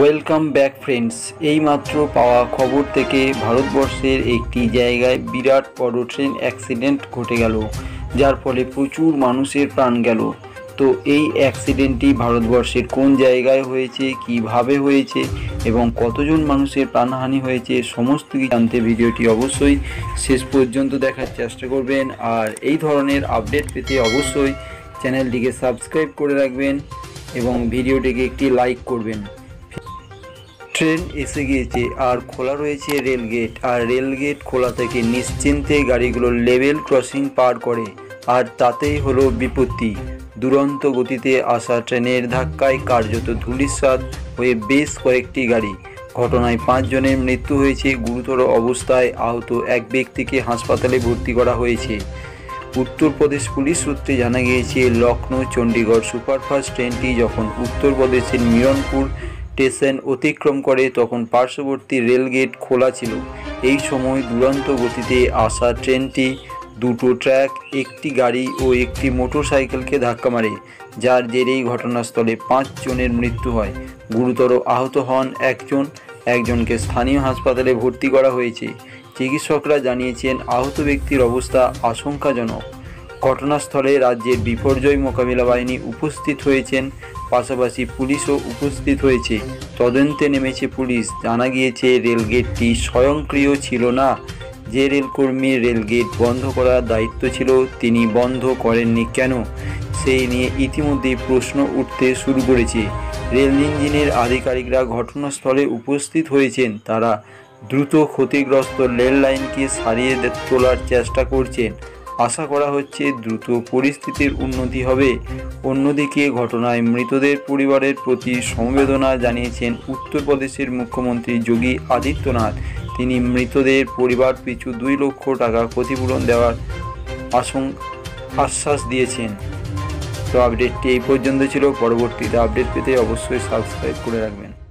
Welcome back friends. এইমাত্র পাওয়া খবর থেকে ভারতবর্ষের একটি জায়গায় বিরাট বড় ট্রেন অ্যাক্সিডেন্ট ঘটে গেল, যার ফলে প্রচুর মানুষের প্রাণ গেল। তো এই অ্যাক্সিডেন্টটি ভারতবর্ষের কোন জায়গায় হয়েছে, কিভাবে হয়েছে এবং কতজন মানুষের প্রাণহানি হয়েছে সমস্ত কিছু জানতে ভিডিওটি অবশ্যই শেষ পর্যন্ত দেখার চেষ্টা করবেন। আর এই ধরনের আপডেট পেতে অবশ্যই চ্যানেলটিকে সাবস্ক্রাইব করে রাখবেন এবং ভিডিওটিকে একটি লাইক করবেন। ট্রেন এসে গিয়েছে আর খোলা রয়েছে রেলগেট, আর রেলগেট খোলা থেকে নিশ্চিন্তে গাড়িগুলো লেভেল ক্রসিং পার করে, আর তাতেই হলো বিপত্তি। দুরন্ত গতিতে আসা ট্রেনের ধাক্কায় কার্যত ধূলিসাৎ হয়ে বেশ কয়েকটি গাড়ি। ঘটনায় 5 জনের মৃত্যু হয়েছে, গুরুতর অবস্থায় আহত এক ব্যক্তিকে হাসপাতালে ভর্তি করা হয়েছে। উত্তরপ্রদেশ পুলিশ সূত্রে জানা গিয়েছে, লখনৌ চণ্ডীগড় সুপারফাস্ট ট্রেনটি যখন উত্তরপ্রদেশের মিরনপুর স্টেশন অতিক্রম করে তখন পার্শ্ববর্তী রেলগেট খোলা ছিল। এই সময় দুরন্ত গতিতে আসা ট্রেনটি দুটো ট্র্যাক, একটি গাড়ি ও একটি মোটরসাইকেলকে ধাক্কা মারে, যার জেরেই ঘটনাস্থলে 5 জনের মৃত্যু হয়, গুরুতর আহত হন একজনকে স্থানীয় হাসপাতালে ভর্তি করা হয়েছে। চিকিৎসকরা জানিয়েছেন আহত ব্যক্তির অবস্থা আশঙ্কাজনক। ঘটনাস্থলে রাজ্যের বিপর্যয় মোকাবিলা বাহিনী উপস্থিত হয়েছেন, পাশাপাশি পুলিশও উপস্থিত হয়েছে। তদন্তে নেমেছে পুলিশ। জানা গিয়েছে রেলগেটটি স্বয়ংক্রিয় ছিল না, যে রেলকর্মীর রেলগেট বন্ধ করার দায়িত্ব ছিল তিনি বন্ধ করেননি কেন, সেই নিয়ে ইতিমধ্যেই প্রশ্ন উঠতে শুরু করেছে। রেল ইঞ্জিনের আধিকারিকরা ঘটনাস্থলে উপস্থিত হয়েছেন, তারা দ্রুত ক্ষতিগ্রস্ত রেল লাইনকে সারিয়ে তোলার চেষ্টা করছেন। আশা করা হচ্ছে দ্রুত পরিস্থিতির উন্নতি হবে। অন্যদিকে ঘটনায় মৃতদের পরিবারের প্রতি সমবেদনা জানিয়েছেন উত্তরপ্রদেশের মুখ্যমন্ত্রী যোগী আদিত্যনাথ। তিনি মৃতদের পরিবার পিছু 2 লক্ষ টাকা ক্ষতিপূরণ দেওয়ার আশ্বাস দিয়েছেন। তো আপডেটটি এই পর্যন্ত ছিল। পরবর্তীতে আপডেট পেতে অবশ্যই সাবস্ক্রাইব করে রাখবেন।